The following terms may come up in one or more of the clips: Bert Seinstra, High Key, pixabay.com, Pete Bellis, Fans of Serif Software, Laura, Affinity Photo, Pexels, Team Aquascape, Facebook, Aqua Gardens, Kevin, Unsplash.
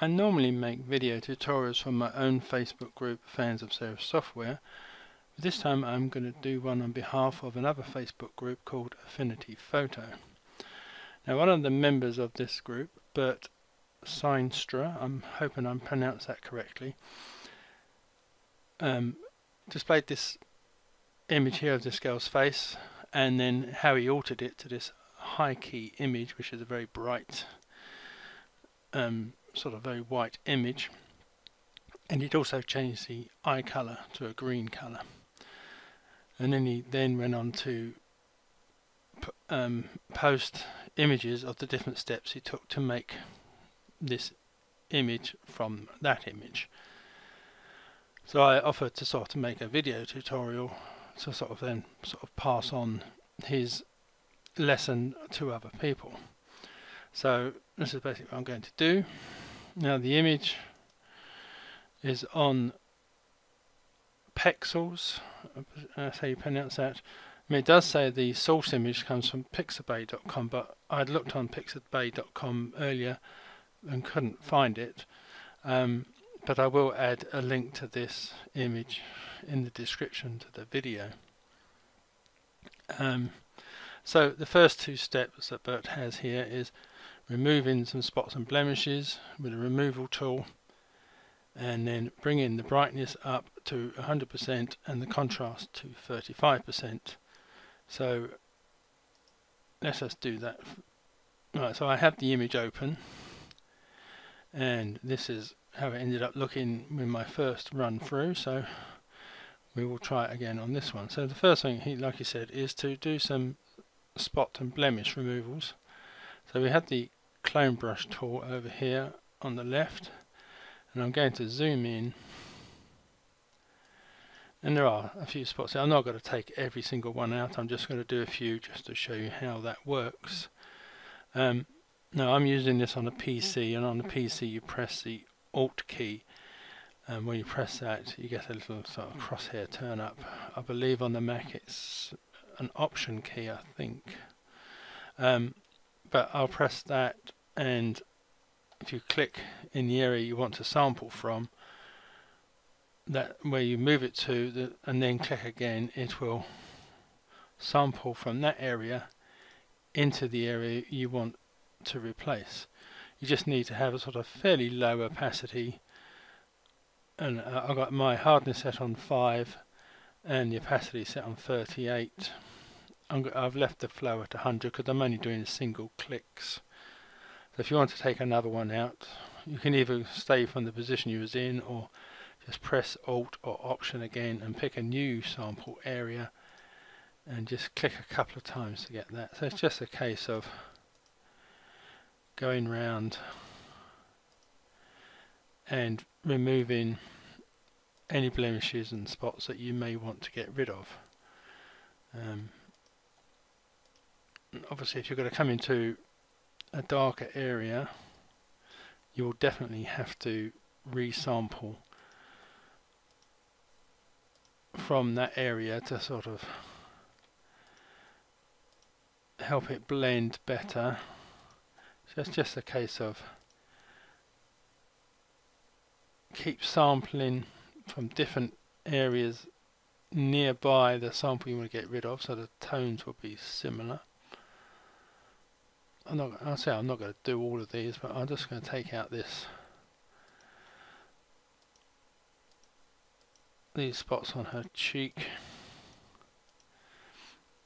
I normally make video tutorials from my own Facebook group, Fans of Serif Software, but this time I'm going to do one on behalf of another Facebook group called Affinity Photo. Now, one of the members of this group, Bert Seinstra, I'm hoping I pronounced that correctly, displayed this image here of this girl's face, and then how he altered it to this high key image, which is a very bright sort of very white image, and he'd also changed the eye color to a green color, and then he then went on to post images of the different steps he took to make this image from that image. So I offered to sort of make a video tutorial to sort of pass on his lesson to other people. So this is basically what I'm going to do. Now, the image is on Pexels, that's how you pronounce that. I mean, it does say the source image comes from pixabay.com, but I'd looked on pixabay.com earlier and couldn't find it, but I will add a link to this image in the description to the video. So the first two steps that Bert has here is removing some spots and blemishes with a removal tool, and then bringing the brightness up to 100% and the contrast to 35%. So let's just do that. Right, so I have the image open, and this is how it ended up looking with my first run through. So we will try it again on this one. So the first thing, like he said, is to do some spot and blemish removals. So we have the clone brush tool over here on the left, and I'm going to zoom in, and there are a few spots. I'm not going to take every single one out, I'm just going to do a few just to show you how that works. Now, I'm using this on a PC, and on the PC you press the Alt key, and when you press that you get a little sort of crosshair turn up. I believe on the Mac it's an Option key, I think. But I'll press that, and if you click in the area you want to sample from, that where you move it to, and then click again, it will sample from that area into the area you want to replace. You just need to have a sort of fairly low opacity, and I've got my hardness set on 5 and the opacity set on 38. I've left the flow at 100 because I'm only doing single clicks. So if you want to take another one out, you can either stay from the position you was in, or just press Alt or Option again and pick a new sample area and just click a couple of times to get that. So it's just a case of going round and removing any blemishes and spots that you may want to get rid of. Obviously, if you're going to come into a darker area, you will definitely have to resample from that area to sort of help it blend better. So it's just a case of keep sampling from different areas nearby the sample you want to get rid of, so the tones will be similar. I'm not going to do all of these, but I'm just going to take out these spots on her cheek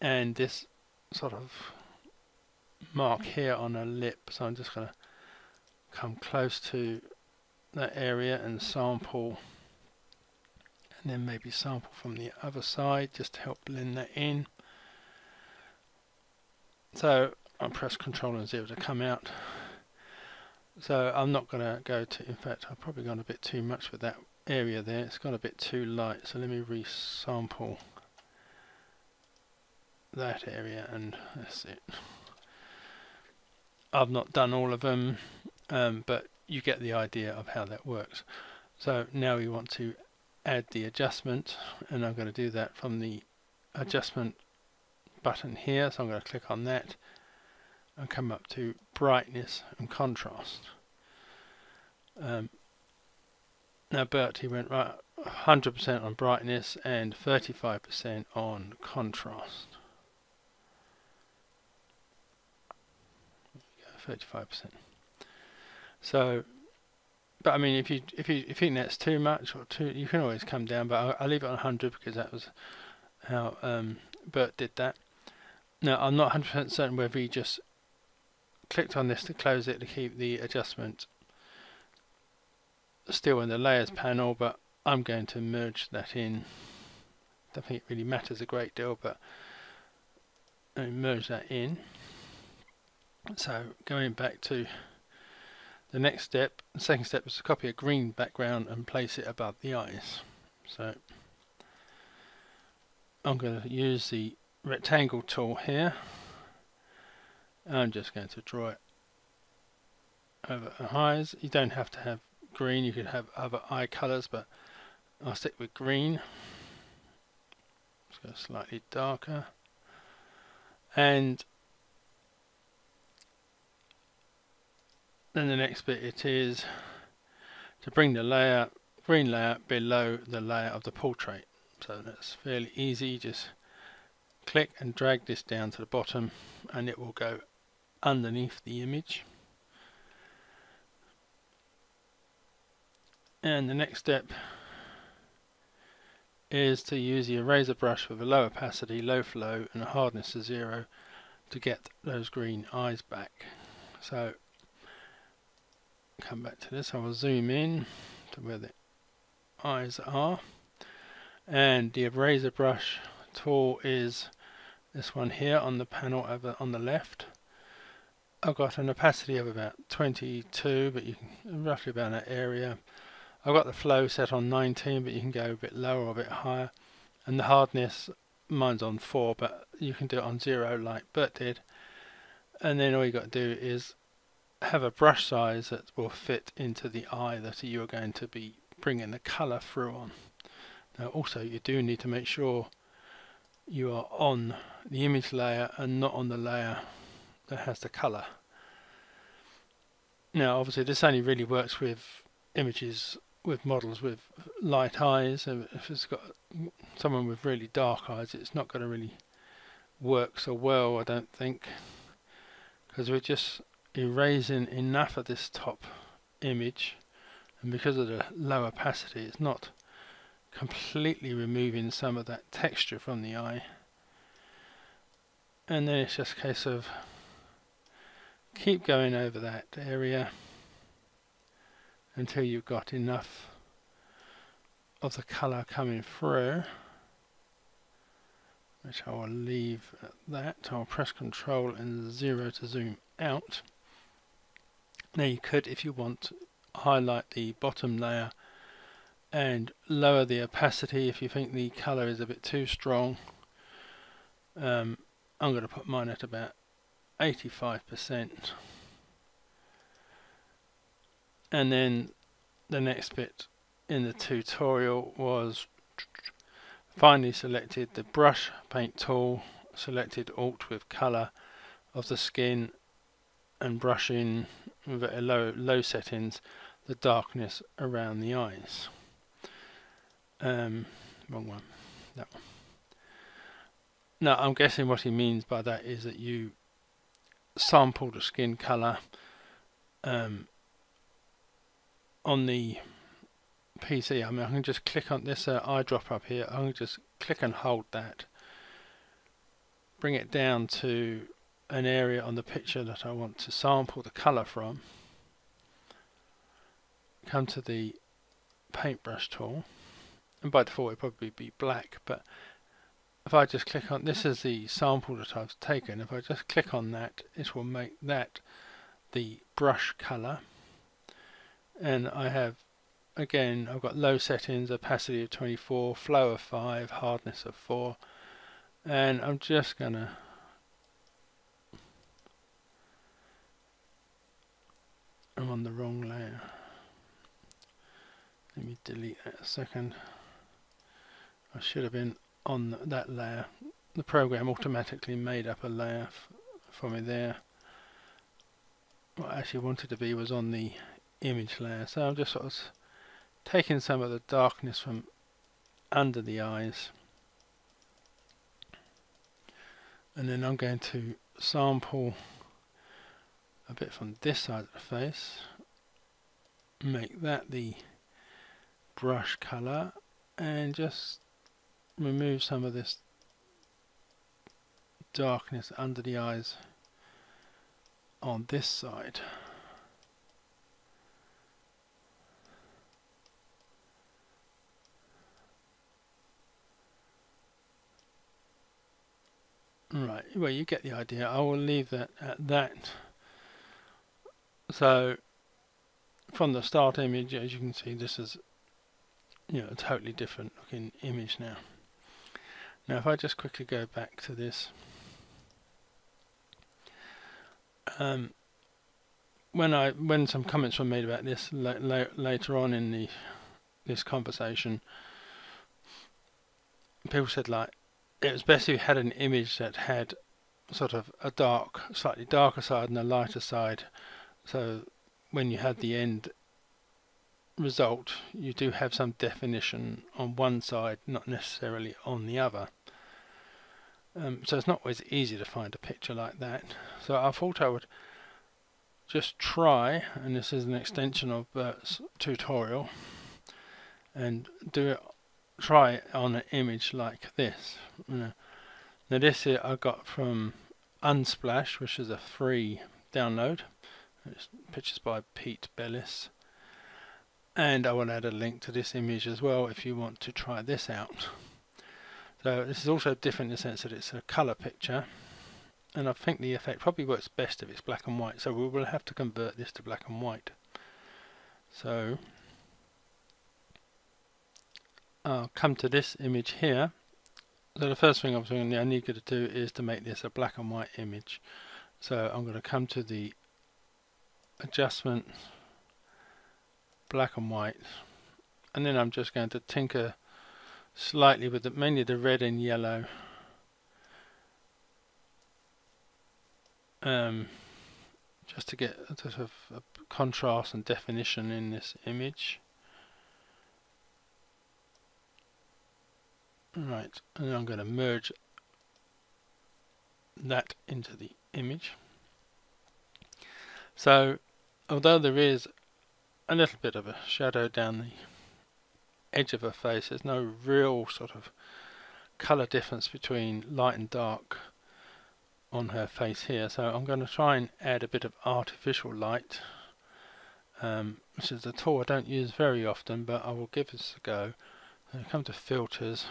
and this sort of mark here on her lip. So I'm just going to come close to that area and sample, and then maybe sample from the other side just to help blend that in. So I'll press Ctrl and 0 to come out. So I'm not going to go to, in fact I've probably gone a bit too much with that area there, it's gone a bit too light, so let me resample that area, and that's it. I've not done all of them, but you get the idea of how that works. So now we want to add the adjustment, and I'm going to do that from the adjustment button here, so I'm going to click on that and come up to brightness and contrast. Now Bert, he went right 100% on brightness and 35% on contrast. 35%. So, but I mean, if you think that's too much or too, you can always come down. But I'll leave it on 100 because that was how Bert did that. Now I'm not 100% certain whether he just clicked on this to close it to keep the adjustment still in the layers panel, but I'm going to merge that in. I don't think it really matters a great deal, but I merge that in. So going back to the next step, the second step is to copy a green background and place it above the eyes. So I'm going to use the rectangle tool here. I'm just going to draw it over eyes. You don't have to have green, you could have other eye colours, but I'll stick with green. Let's go slightly darker. And then the next bit it is to bring the layer, green layer, below the layer of the portrait. So that's fairly easy, just click and drag this down to the bottom and it will go underneath the image. And the next step is to use the eraser brush with a low opacity, low flow and a hardness of 0 to get those green eyes back. So come back to this, I will zoom in to where the eyes are, and the eraser brush tool is this one here on the panel over on the left. I've got an opacity of about 22, but you can roughly about that area. I've got the flow set on 19, but you can go a bit lower or a bit higher, and the hardness, mine's on 4, but you can do it on 0 like Bert did. And then all you got to do is have a brush size that will fit into the eye that you are going to be bringing the colour through on. Now also you do need to make sure you are on the image layer and not on the layer that has the colour. Now obviously this only really works with images, with models with light eyes, and if it's got someone with really dark eyes it's not going to really work so well, I don't think, because we're just erasing enough of this top image, and because of the low opacity it's not completely removing some of that texture from the eye. And then it's just a case of keep going over that area until you've got enough of the colour coming through, which I will leave at that. I'll press Ctrl and 0 to zoom out. Now you could, if you want, highlight the bottom layer and lower the opacity if you think the colour is a bit too strong. I'm going to put mine at about 85%. And then the next bit in the tutorial was finally selected the brush paint tool, selected Alt with colour of the skin, and brushing with low settings the darkness around the eyes. Wrong one, that one. Now I'm guessing what he means by that is that you sample the skin colour on the PC. I mean, I can just click on this eyedropper up here, I can just click and hold that, bring it down to an area on the picture that I want to sample the colour from, come to the paintbrush tool, and by default it'd probably be black, but if I just click on, this is the sample that I've taken, if I just click on that it will make that the brush colour. And I have, again, I've got low settings, opacity of 24, flow of 5, hardness of 4, and I'm just going to on the wrong layer. Let me delete that a second. I should have been on that layer. The program automatically made up a layer for me there. What I actually wanted to be was on the image layer. So I'm just sort of taking some of the darkness from under the eyes, and then I'm going to sample a bit from this side of the face, make that the brush color, and just remove some of this darkness under the eyes on this side. Right, well, you get the idea. I will leave that at that. So from the start image, as you can see, this is, you know, a totally different looking image now. Now if I just quickly go back to this, when some comments were made about this later on in this conversation, people said, like, it was best if you had an image that had sort of a dark, slightly darker side and a lighter side, so when you had the end result you do have some definition on one side, not necessarily on the other. So it's not always easy to find a picture like that, so I thought I would just try, and this is an extension of Bert's tutorial, and do it, try it on an image like this. Now this here I got from Unsplash, which is a free download. It's pictures by Pete Bellis, and I will add a link to this image as well if you want to try this out. So this is also different in the sense that it's a colour picture, and I think the effect probably works best if it's black and white, so we will have to convert this to black and white. So I'll come to this image here. So the first thing I need you to do is to make this a black and white image. So I'm going to come to the adjustment, black and white, and then I'm just going to tinker slightly with mainly the red and yellow, just to get a sort of a contrast and definition in this image. Right, and I'm going to merge that into the image. So although there is a little bit of a shadow down the edge of her face, there's no real sort of colour difference between light and dark on her face here, so I'm going to try and add a bit of artificial light, which is a tool I don't use very often, but I will give this a go. And come to filters,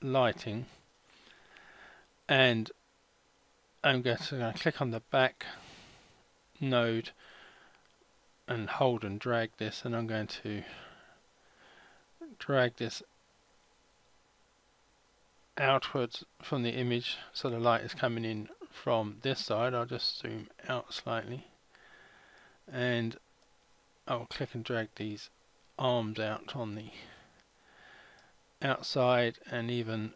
lighting, and I'm going to click on the back node and hold and drag this, and I'm going to drag this outwards from the image so the light is coming in from this side. I'll just zoom out slightly, and I'll click and drag these arms out on the outside, and even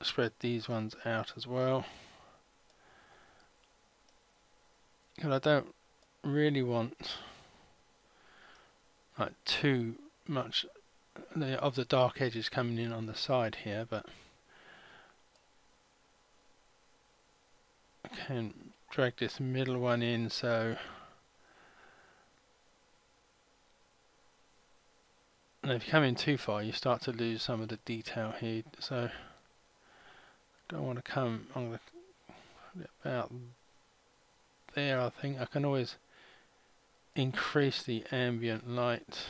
spread these ones out as well, because I don't really want like too much of the dark edges coming in on the side here, but I can drag this middle one in, so and if you come in too far you start to lose some of the detail here, so I don't want to come on about there. I think I can always increase the ambient light,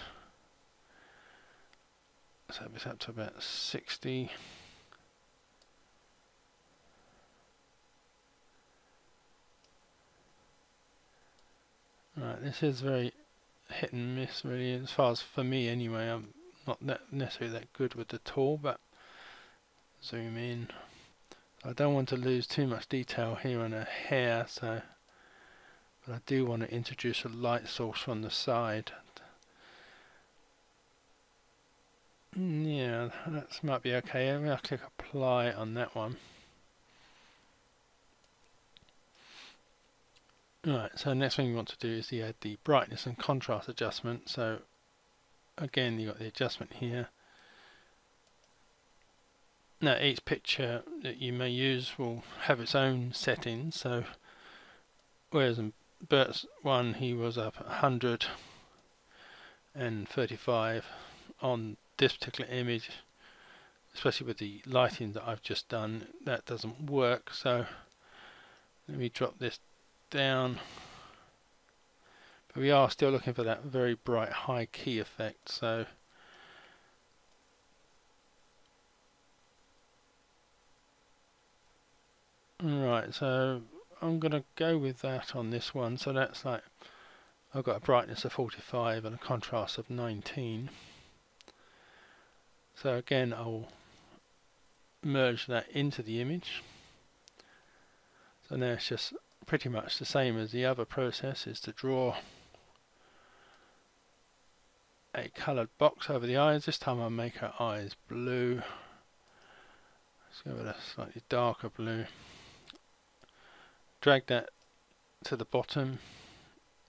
so it's up to about 60, right? This is very hit and miss really, as far as for me anyway. I'm not that necessarily that good with the tool, but zoom in. I don't want to lose too much detail here on her hair, so but I do want to introduce a light source from the side. Yeah, that might be okay. I mean, I'll click apply on that one. Alright, so the next thing we want to do is add the brightness and contrast adjustment. So again, you've got the adjustment here. Now each picture that you may use will have its own settings. So whereas in Bert's one he was up at 135 on this particular image, especially with the lighting that I've just done, that doesn't work. So let me drop this down, but we are still looking for that very bright high key effect. So right, so I'm gonna go with that on this one. So that's like, I've got a brightness of 45 and a contrast of 19. So again, I'll merge that into the image. So now it's just pretty much the same as the other process, is to draw a coloured box over the eyes. This time I'll make her eyes blue. Let's go with a slightly darker blue. Drag that to the bottom.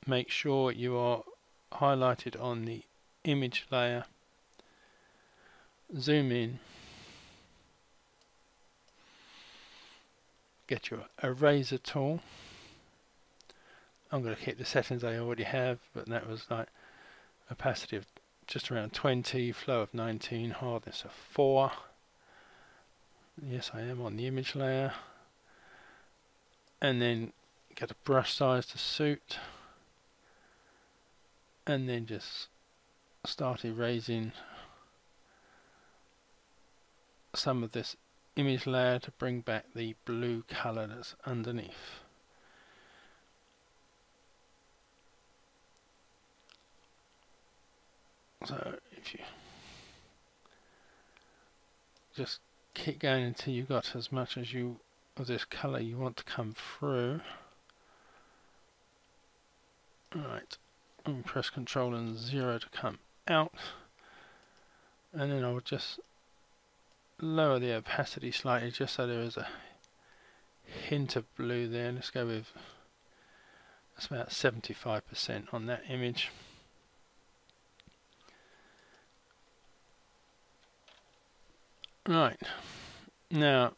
Make sure you are highlighted on the image layer. Zoom in. Get your eraser tool. I'm going to keep the settings I already have, but that was like opacity of just around 20, flow of 19, hardness of 4. Yes, I am on the image layer. And then get a brush size to suit. And then just start erasing some of this image layer to bring back the blue colour that's underneath. So if you just keep going until you've got as much as you of this colour you want to come through. Right, and press Ctrl and 0 to come out, and then I'll just lower the opacity slightly just so there is a hint of blue there. Let's go with, that's about 75% on that image. Right, now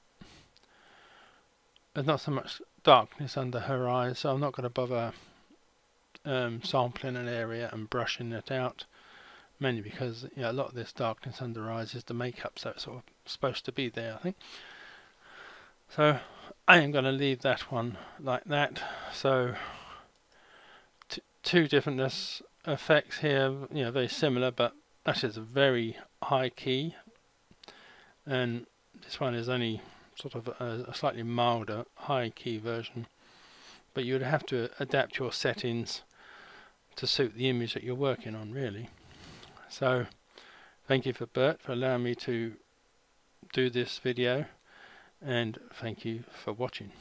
there's not so much darkness under her eyes, so I'm not going to bother sampling an area and brushing it out, mainly because, you know, a lot of this darkness under her eyes is the makeup, so it's sort of supposed to be there, I think. So I am going to leave that one like that. So two different effects here, you know, very similar, but that is a very high key, and this one is only sort of a slightly milder high key version. But you would have to adapt your settings to suit the image that you're working on, really. So thank you for Bert for allowing me to do this video, and thank you for watching.